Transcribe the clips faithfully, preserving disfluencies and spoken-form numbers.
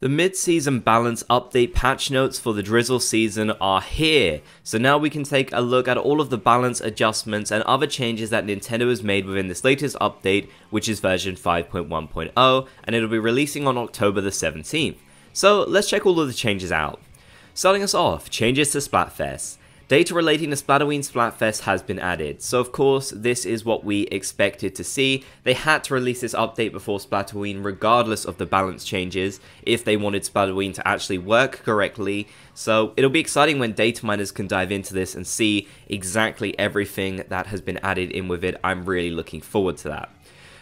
The mid-season balance update patch notes for the drizzle season are here, so now we can take a look at all of the balance adjustments and other changes that Nintendo has made within this latest update, which is version five point one point oh, and it'll be releasing on October the seventeenth. So let's check all of the changes out. Starting us off, changes to Splatfest. Data relating to Splatterween Splatfest has been added, so of course this is what we expected to see. They had to release this update before Splatterween regardless of the balance changes if they wanted Splatterween to actually work correctly, so it'll be exciting when data miners can dive into this and see exactly everything that has been added in with it. I'm really looking forward to that.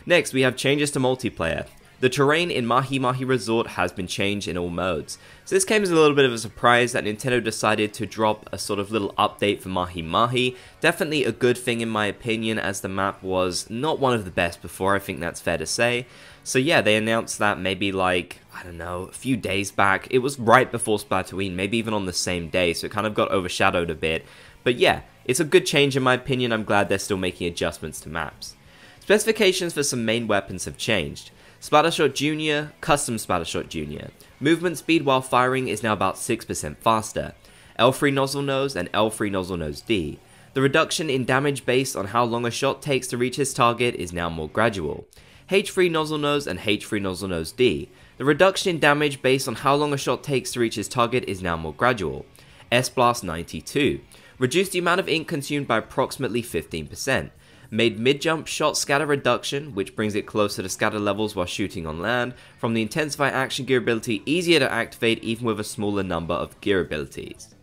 Next we have changes to multiplayer. The terrain in Mahi Mahi Resort has been changed in all modes. So this came as a little bit of a surprise that Nintendo decided to drop a sort of little update for Mahi Mahi. Definitely a good thing in my opinion, as the map was not one of the best before, I think that's fair to say. So yeah, they announced that maybe like, I don't know, a few days back. It was right before Splatterween, maybe even on the same day, so it kind of got overshadowed a bit. But yeah, it's a good change in my opinion, I'm glad they're still making adjustments to maps. Specifications for some main weapons have changed. Spattershot Junior, Custom Spattershot Junior Movement speed while firing is now about six percent faster. L three Nozzle Nose and L three Nozzle Nose D. The reduction in damage based on how long a shot takes to reach his target is now more gradual. H three Nozzle Nose and H three Nozzle Nose D. The reduction in damage based on how long a shot takes to reach his target is now more gradual. S-Blast ninety-two. Reduced the amount of ink consumed by approximately fifteen percent. Made mid-jump shot scatter reduction, which brings it closer to scatter levels while shooting on land, from the Intensify Action Gear ability easier to activate even with a smaller number of gear abilities.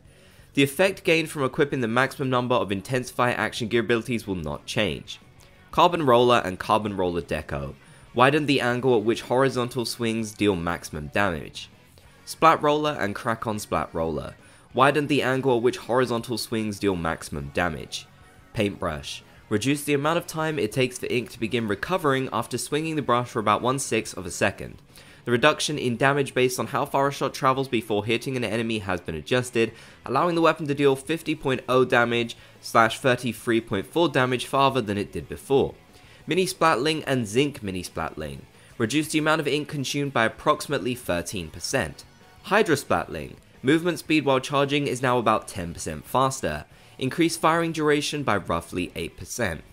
The effect gained from equipping the maximum number of Intensify Action Gear abilities will not change. Carbon Roller and Carbon Roller Deco. Widened the angle at which horizontal swings deal maximum damage. Splat Roller and Krak-On Splat Roller. Widened the angle at which horizontal swings deal maximum damage. Paintbrush. Reduce the amount of time it takes for ink to begin recovering after swinging the brush for about one sixth of a second. The reduction in damage based on how far a shot travels before hitting an enemy has been adjusted, allowing the weapon to deal fifty point oh damage slash thirty-three point four damage farther than it did before. Mini Splatling and Zinc Mini Splatling. Reduce the amount of ink consumed by approximately thirteen percent. Hydra Splatling. Movement speed while charging is now about ten percent faster. Increased firing duration by roughly eight percent.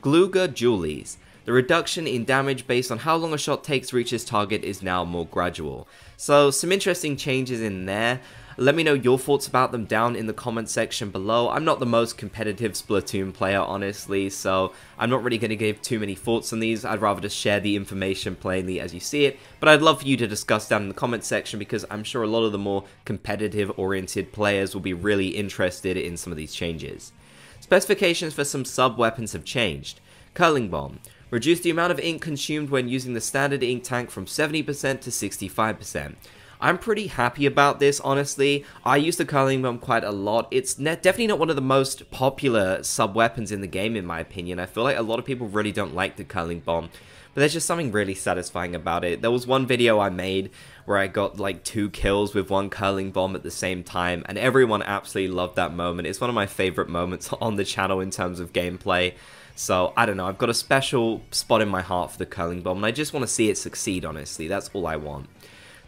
Glooga Dualies. The reduction in damage based on how long a shot takes to reach its target is now more gradual. So some interesting changes in there. Let me know your thoughts about them down in the comment section below. I'm not the most competitive Splatoon player honestly, so I'm not really going to give too many thoughts on these. I'd rather just share the information plainly as you see it, but I'd love for you to discuss down in the comment section because I'm sure a lot of the more competitive oriented players will be really interested in some of these changes. Specifications for some sub-weapons have changed. Curling Bomb. Reduce the amount of ink consumed when using the standard ink tank from seventy percent to sixty-five percent. I'm pretty happy about this, honestly. I use the Curling Bomb quite a lot. It's definitely not one of the most popular sub-weapons in the game, in my opinion. I feel like a lot of people really don't like the Curling Bomb, but there's just something really satisfying about it. There was one video I made where I got like two kills with one Curling Bomb at the same time, and everyone absolutely loved that moment. It's one of my favorite moments on the channel in terms of gameplay. So, I don't know, I've got a special spot in my heart for the Curling Bomb, and I just want to see it succeed, honestly. That's all I want.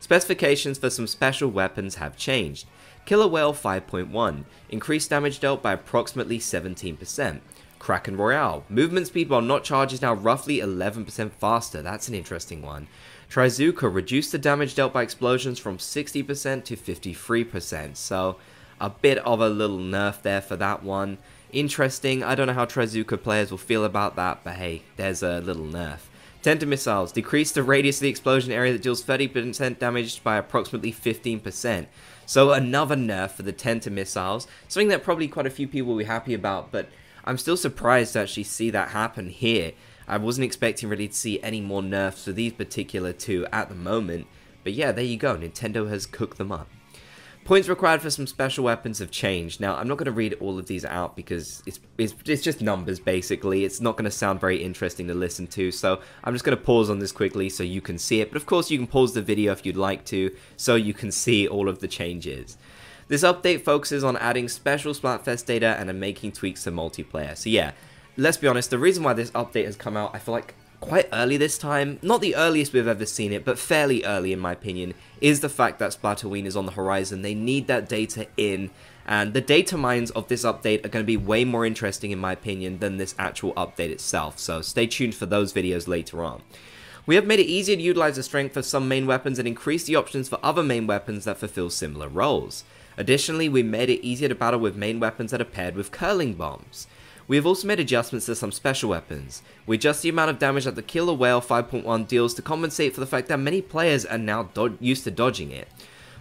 Specifications for some special weapons have changed. Killer Whale five point one. Increased damage dealt by approximately seventeen percent. Kraken Royale. Movement speed while not charged is now roughly eleven percent faster. That's an interesting one. Trizooka. Reduced the damage dealt by explosions from sixty percent to fifty-three percent. So, a bit of a little nerf there for that one. Interesting, I don't know how Trizooka players will feel about that, but hey, there's a little nerf. Tenta Missiles. Decrease the radius of the explosion area that deals thirty percent damage by approximately fifteen percent. So another nerf for the Tenta Missiles. Something that probably quite a few people will be happy about, but I'm still surprised to actually see that happen here. I wasn't expecting really to see any more nerfs for these particular two at the moment. But yeah, there you go, Nintendo has cooked them up. Points required for some special weapons have changed. Now, I'm not going to read all of these out because it's, it's, it's just numbers, basically. It's not going to sound very interesting to listen to, so I'm just going to pause on this quickly so you can see it. But of course, you can pause the video if you'd like to, so you can see all of the changes. This update focuses on adding special Splatfest data and making tweaks to multiplayer. So yeah, let's be honest, the reason why this update has come out, I feel like quite early this time. Not the earliest we've ever seen it, but fairly early in my opinion, is the fact that Splatterween is on the horizon. They need that data in, and the data mines of this update are going to be way more interesting in my opinion than this actual update itself, so stay tuned for those videos later on. We have made it easier to utilize the strength of some main weapons and increased the options for other main weapons that fulfill similar roles. Additionally, we made it easier to battle with main weapons that are paired with curling bombs. We have also made adjustments to some special weapons. We adjust the amount of damage that the Killer Whale five point one deals to compensate for the fact that many players are now used to dodging it.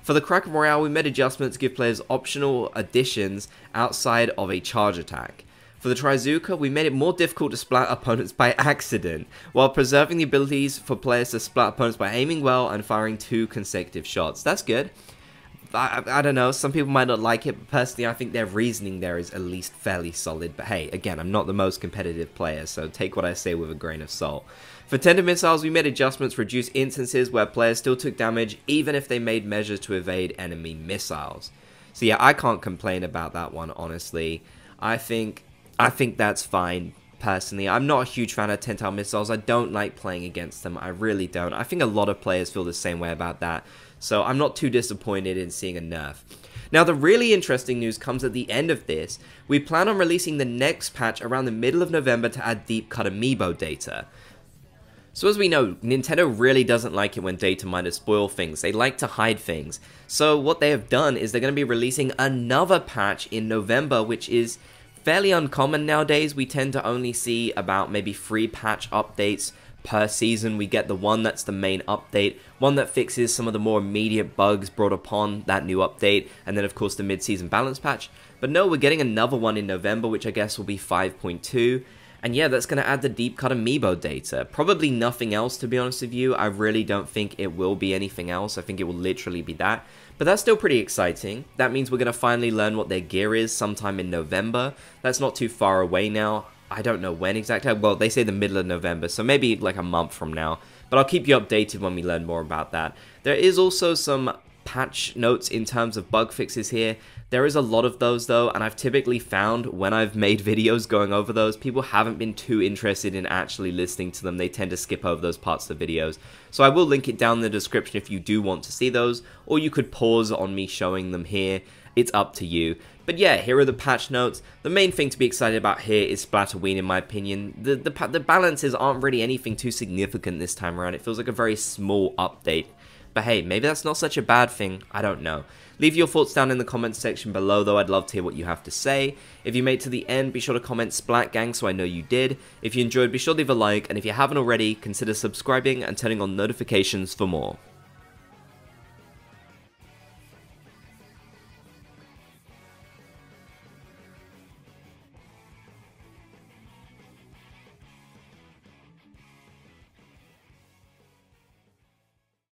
For the Kraken Royale, we made adjustments to give players optional additions outside of a charge attack. For the Trizooka, we made it more difficult to splat opponents by accident, while preserving the abilities for players to splat opponents by aiming well and firing two consecutive shots. That's good. I, I don't know, some people might not like it, but personally I think their reasoning there is at least fairly solid. But hey, again, I'm not the most competitive player, so take what I say with a grain of salt. For Tenta Missiles, we made adjustments to reduce instances where players still took damage, even if they made measures to evade enemy missiles. So yeah, I can't complain about that one, honestly. I think, I think that's fine. Personally, I'm not a huge fan of Tenta Missiles. I don't like playing against them. I really don't. I think a lot of players feel the same way about that. So I'm not too disappointed in seeing a nerf. Now, the really interesting news comes at the end of this. We plan on releasing the next patch around the middle of November to add Deep Cut amiibo data. So as we know, Nintendo really doesn't like it when data miners spoil things. They like to hide things. So what they have done is they're going to be releasing another patch in November, which is fairly uncommon nowadays. We tend to only see about maybe three patch updates per season. We get the one that's the main update, one that fixes some of the more immediate bugs brought upon that new update, and then of course the mid-season balance patch. But no, we're getting another one in November, which I guess will be five point two. And yeah, that's going to add the Deep Cut amiibo data. Probably nothing else, to be honest with you. I really don't think it will be anything else. I think it will literally be that. But that's still pretty exciting. That means we're going to finally learn what their gear is sometime in November. That's not too far away now. I don't know when exactly. Well, they say the middle of November, so maybe like a month from now. But I'll keep you updated when we learn more about that. There is also some patch notes in terms of bug fixes here. There is a lot of those though, and I've typically found when I've made videos going over those, people haven't been too interested in actually listening to them. They tend to skip over those parts of the videos. So I will link it down in the description if you do want to see those, or you could pause on me showing them here. It's up to you. But yeah, here are the patch notes. The main thing to be excited about here is Splatterween, in my opinion. The, the, the balances aren't really anything too significant this time around. It feels like a very small update. But hey, maybe that's not such a bad thing, I don't know. Leave your thoughts down in the comments section below though, I'd love to hear what you have to say. If you made it to the end, be sure to comment Splat Gang so I know you did. If you enjoyed, be sure to leave a like, and if you haven't already, consider subscribing and turning on notifications for more.